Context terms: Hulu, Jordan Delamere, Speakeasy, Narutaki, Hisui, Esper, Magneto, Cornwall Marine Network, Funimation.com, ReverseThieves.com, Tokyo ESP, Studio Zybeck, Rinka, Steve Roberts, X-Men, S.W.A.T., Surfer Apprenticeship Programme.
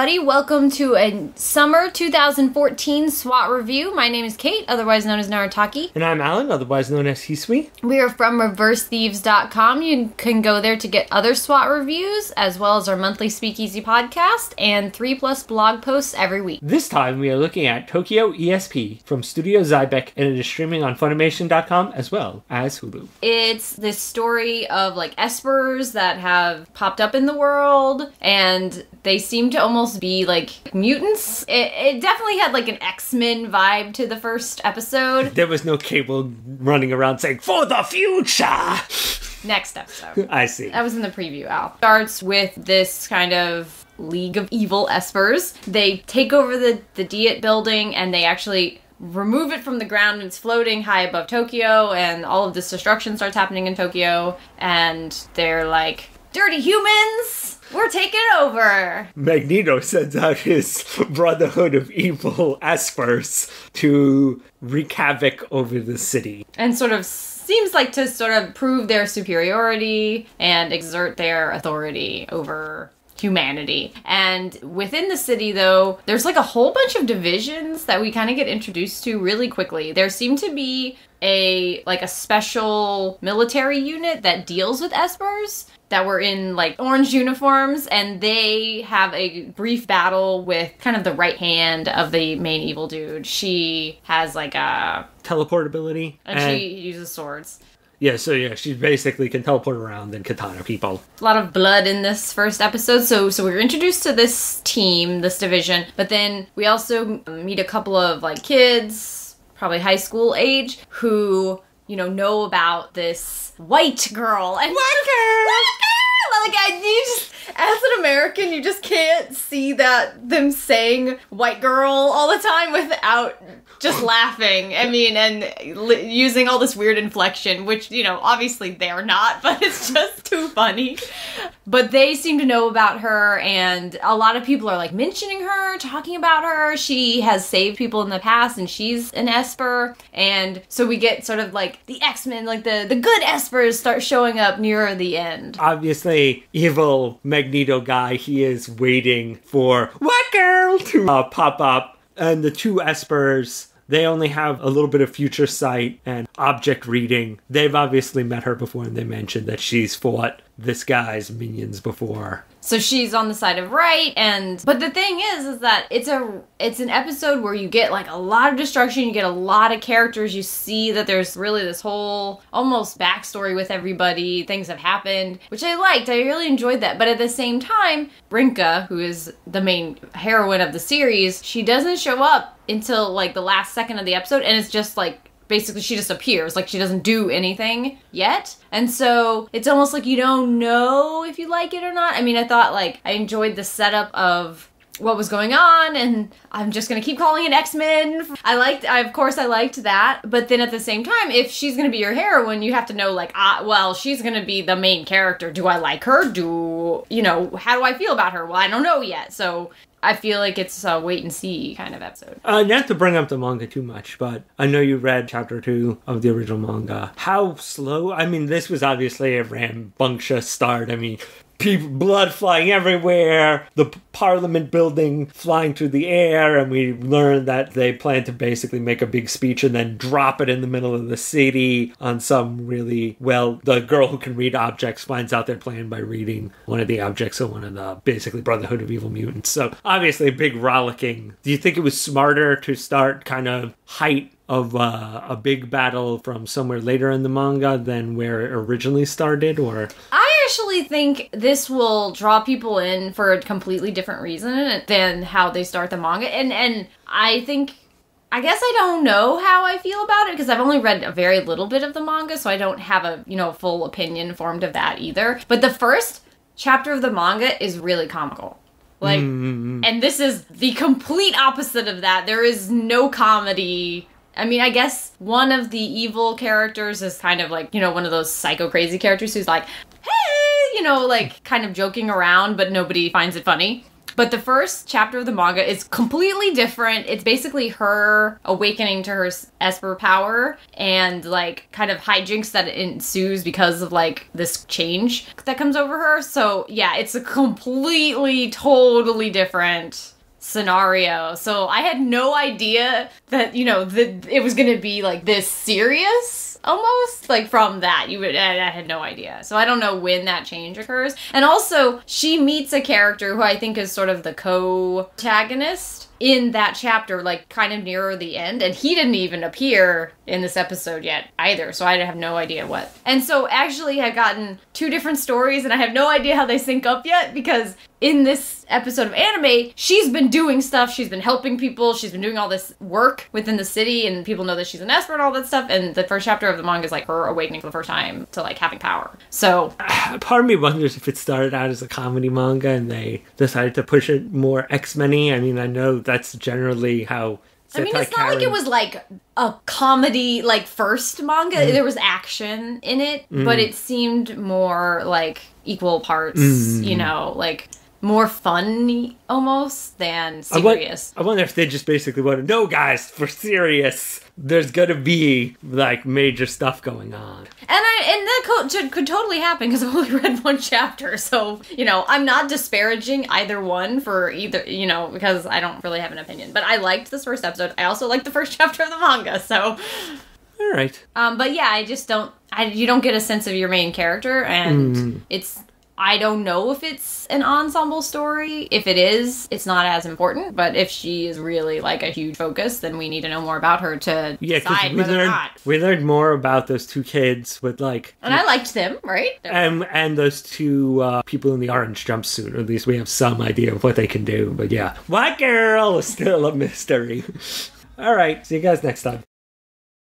everybody. Welcome to a summer 2014 SWAT review. My name is Kate, otherwise known as Narutaki. And I'm Alan, otherwise known as Hisui. We are from ReverseThieves.com. You can go there to get other SWAT reviews, as well as our monthly Speakeasy podcast and 3+ blog posts every week. This time we are looking at Tokyo ESP from Studio Zybeck, and it is streaming on Funimation.com as well as Hulu. It's this story of like espers that have popped up in the world, and they seem to almost be like mutants. It definitely had like an X-Men vibe to the first episode. There was no Cable running around saying, "For the future!" Next episode. I see. That was in the preview, Al. Starts with this kind of league of evil espers. They take over the Diet building, and they actually remove it from the ground, and it's floating high above Tokyo, and all of this destruction starts happening in Tokyo, and they're like, "Dirty humans! We're taking over!" Magneto sends out his brotherhood of evil espers to wreak havoc over the city. And sort of seems like to sort of prove their superiority and exert their authority over humanity. And within the city, though, there's like a whole bunch of divisions that we kind of get introduced to really quickly. There seem to be a special military unit that deals with espers that were in like orange uniforms, and they have a brief battle with kind of the right hand of the main evil dude. She has like a teleportability, and she uses swords. Yeah, so yeah, she basically can teleport around and katana people. A lot of blood in this first episode, so we were introduced to this team, this division, but then we also meet a couple of like kids, probably high school age, who, you know about this white girl. And white girl! Like, you just, as an American, you just can't see them saying white girl all the time without just laughing. I mean, and using all this weird inflection, which, you know, obviously they're not, but it's just too funny. But they seem to know about her, and a lot of people are like mentioning her, talking about her. She has saved people in the past, and she's an esper. And so we get sort of like the X-Men, like the good espers start showing up nearer the end. Obviously, evil Magneto guy, he is waiting for White Girl to pop up. And the two espers, they only have a little bit of future sight and object reading. They've obviously met her before, and they mentioned that she's fought this guy's minions before. So she's on the side of right, but the thing is that it's an episode where you get like a lot of destruction, you get a lot of characters, you see that there's really this whole almost backstory with everybody, things have happened, which I liked, I really enjoyed that. But at the same time, Rinka, who is the main heroine of the series, she doesn't show up until like the last second of the episode, and it's just like, basically, she just appears, like she doesn't do anything yet. And so it's almost like you don't know if you like it or not. I mean, I thought like I enjoyed the setup of what was going on, and I'm just gonna keep calling it X-Men. I of course liked that. But then at the same time, if she's gonna be your heroine, you have to know like, well, she's gonna be the main character. Do I like her? How do I feel about her? Well, I don't know yet. So I feel like it's a wait-and-see kind of episode. Not to bring up the manga too much, but I know you read Chapter 2 of the original manga. How slow? I mean, this was obviously a rambunctious start. I mean, blood flying everywhere, the parliament building flying through the air, and we learned that they plan to basically make a big speech and then drop it in the middle of the city on some really, well, the girl who can read objects finds out their plan by reading one of the objects of one of the, basically, Brotherhood of Evil Mutants. So, obviously, a big rollicking. Do you think it was smarter to start kind of height of a big battle from somewhere later in the manga than where it originally started, or? I actually think this will draw people in for a completely different reason than how they start the manga. And I think, I guess I don't know how I feel about it, because I've only read a very little bit of the manga, so I don't have a, full opinion formed of that either. But the first chapter of the manga is really comical. Like, and this is the complete opposite of that. There is no comedy. I mean, I guess one of the evil characters is kind of like, one of those psycho crazy characters who's like, hey, kind of joking around, but nobody finds it funny. But the first chapter of the manga is completely different. It's basically her awakening to her Esper power and like kind of hijinks that ensues because of like this change that comes over her. So yeah, it's a completely, totally different scenario. So I had no idea that, you know, it was gonna be like this serious. Almost like from that I had no idea, so I don't know when that change occurs. And also she meets a character who I think is sort of the co-protagonist in that chapter, like kind of nearer the end, and he didn't even appear in this episode yet either, so I have no idea what. And so actually I've gotten two different stories and I have no idea how they sync up yet, because in this episode of anime, she's been doing stuff, she's been helping people, she's been doing all this work within the city, and people know that she's an Esper and all that stuff, and the first chapter of the manga is like her awakening for the first time to like having power. So part of me wonders if it started out as a comedy manga and they decided to push it more X-Men-y. I mean, I know that's generally how it's not like it was like a comedy, like first manga. There was action in it, but it seemed more like equal parts, you know, like more funny almost than serious. I wonder if they just basically wanted, no guys, for serious, there's gonna be like major stuff going on. And that could totally happen, because I've only read one chapter, so, you know, I'm not disparaging either one for either, you know, because I don't really have an opinion. But I liked this first episode. I also liked the first chapter of the manga, so... All right. But yeah, I just don't... you don't get a sense of your main character, and it's... I don't know if it's an ensemble story. If it is, it's not as important. But if she is really like a huge focus, then we need to know more about her to decide whether or not. We learned more about those two kids with like... And I liked them, right? And those two people in the orange jumpsuit. Or at least we have some idea of what they can do. But yeah, White Girl is still a mystery. All right, see you guys next time.